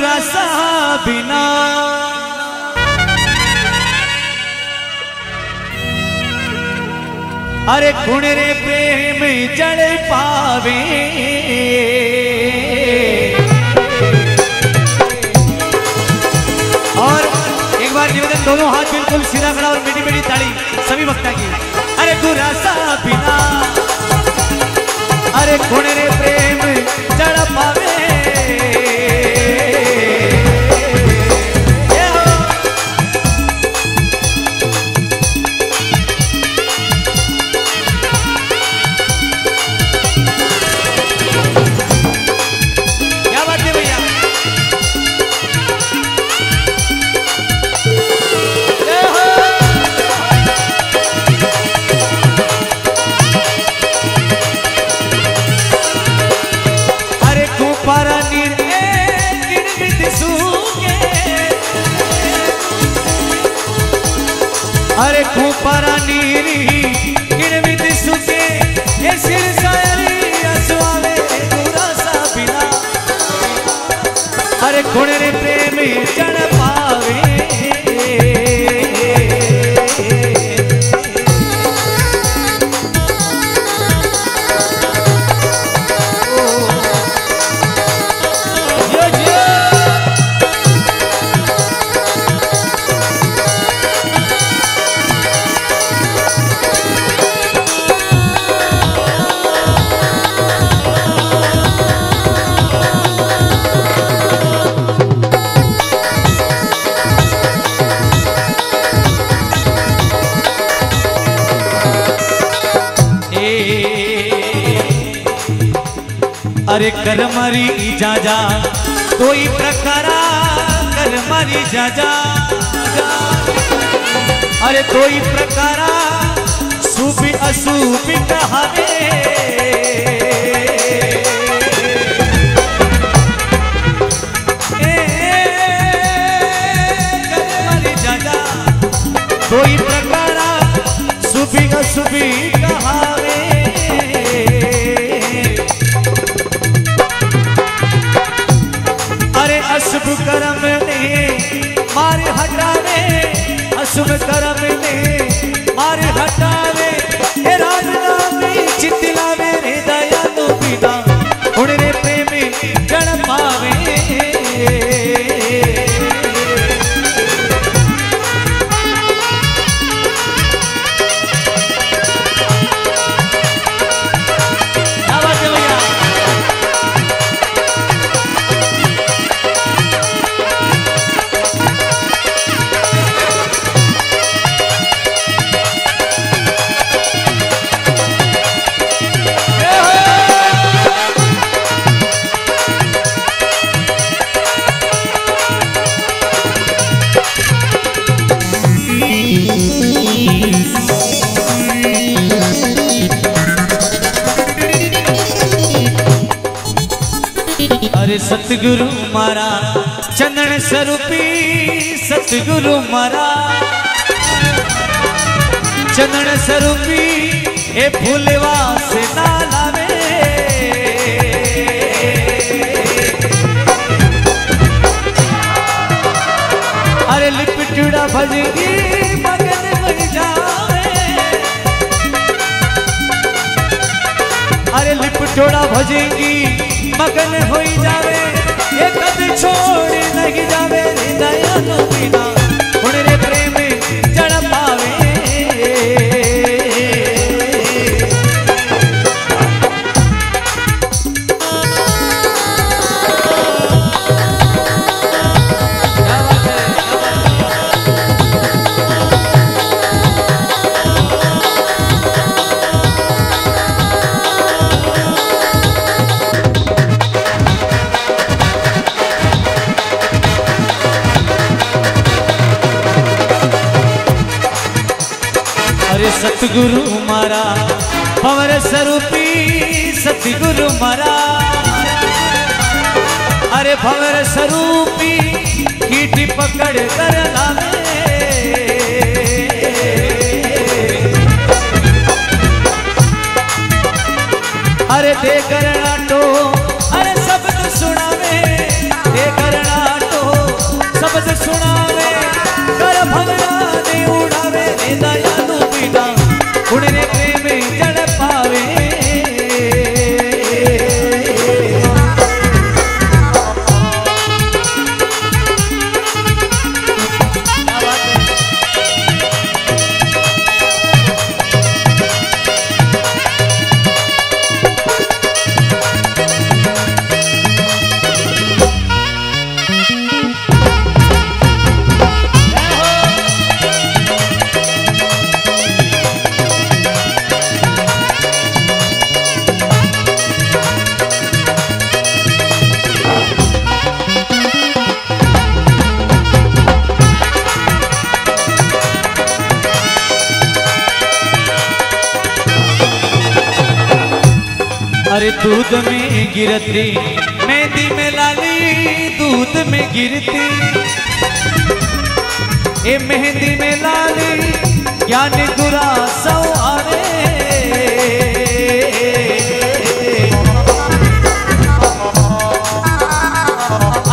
गुरासा बिना अरे गुण रे प्रेम जल पावे और एक बार निवेदन दोनों हाथ बिल्कुल सीधा खड़ा और मीठी मीठी ताली सभी वक्ता की। अरे गुरासा बिना अरे गुण रे प्रेम जल पावे अरे खूपरा नीरी गिरवित सुते ये सिर सायरी असुआवे गुरासा बिना अरे गुण रे प्रेम जल पावे अरे कल मारी इजाजा कोई प्रकारा कल मारी जाजा अरे कोई प्रकारा सूफी असूफी कहावे कल मारी जाजा कोई प्रकारा सूफी असूफी कहावे अशुभ कर्म ने मार हटावे अशुभ कर्म ने मार हटावे हे राजनामी चितलावे रे दया तो बिना उनरे प्रेम जल पावे सतगुरु मारा चंदन स्वरूपी सतगुरु मारा चंदन स्वरूपी ए फूलवा से लावे अरे लिपटूड़ा भजगी मगन बन जावे अरे लिपटूड़ा भजगी मगन हो जावे ये कद छोड़ नहीं जावे दया तो बिना उनरे प्रेम जल पावे सतगुरु मारा पवर स्वरूपी सतगुरु मारा अरे पवर स्वरूपी कीटी पकड़ कर लावे अरे दे करना तो अरे सब सुनावे दे करना अरे दूध में गिरती मेहंदी में लाली दूध में गिरती ए मेहंदी में लाली यानी गुरासा अरे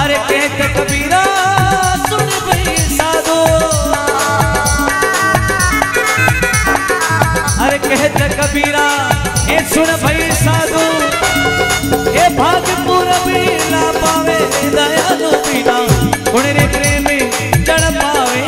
अरे कहते कबीरा सुन भाई साधो अरे कहते कबीरा ए सुन भाई साधो ए भागपुर बिना पावे दयालु बिना उन रे प्रेम जड़ पावे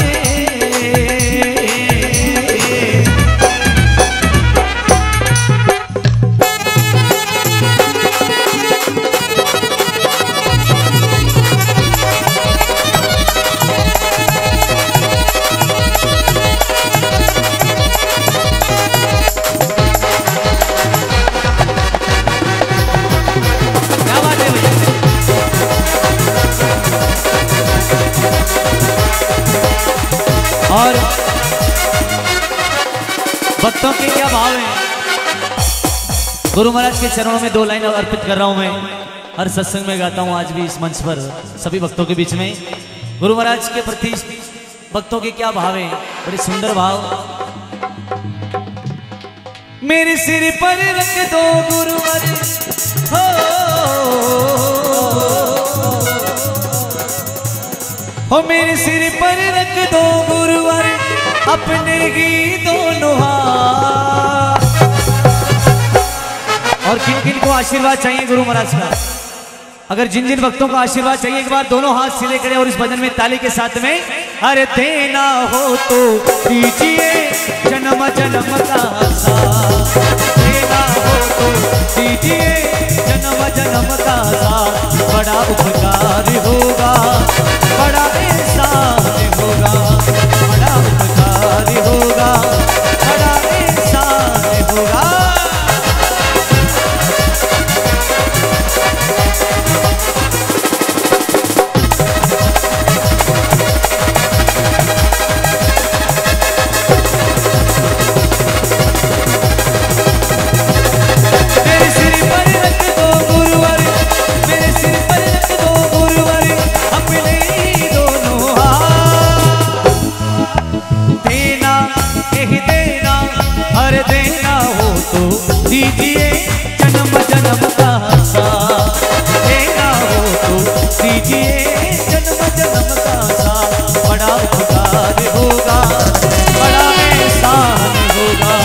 और भक्तों के क्या भाव हैं। गुरु महाराज के चरणों में दो लाइन अर्पित कर रहा हूं मैं। हर सत्संग में गाता हूं, आज भी इस मंच पर सभी भक्तों के बीच में गुरु महाराज के प्रति भक्तों के क्या भाव हैं। बड़े सुंदर भाव। मेरे सिर पर रख दो गुरु हो मेरे सिर पर रख दो गुरुवर अपने ही दोनों हाथ। और किन किन को आशीर्वाद चाहिए गुरु महाराज का, अगर जिन जिन भक्तों का आशीर्वाद चाहिए एक बार दोनों हाथ सीधे करें और इस भजन में ताली के साथ में अरे देना हो तो दीजिए जन्म जन्म का साथ, देना हो तो दीजिए जन्म जन्म का साथ। बड़ा उपकार होगा बड़ा इंसान होगा बड़ा उपकार होगा बड़ा इंसान होगा। दीजिए जन्म जन्म का साथ, देना हो तो दीजिए जन्म जन्म का साथ। बड़ा उपकार होगा बड़ा एहसान होगा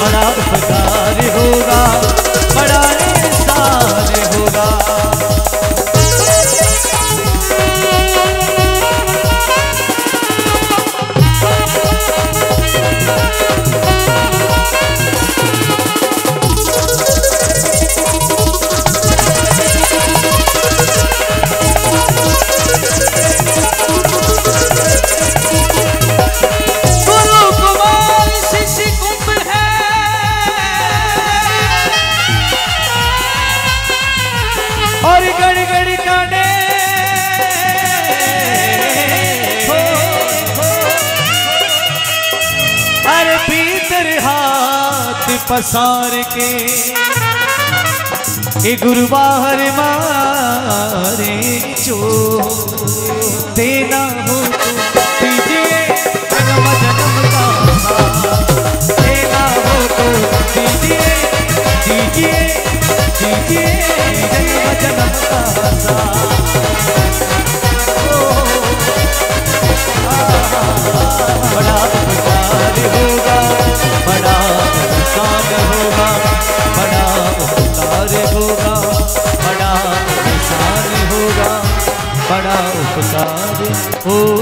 बड़ा उपकार होगा बड़ा एहसान होगा। पसार के गुरु बाहर मारे जो देना हो तो दीजिए जन्म जन्म का साथ, देना हो तो दीजिए दीजिए दीजिए जन्म जन्म का साथ। बड़ा उपकार होगा बड़ा साथ होगा बड़ा उपकार होगा बड़ा साथ होगा बड़ा उपकार हो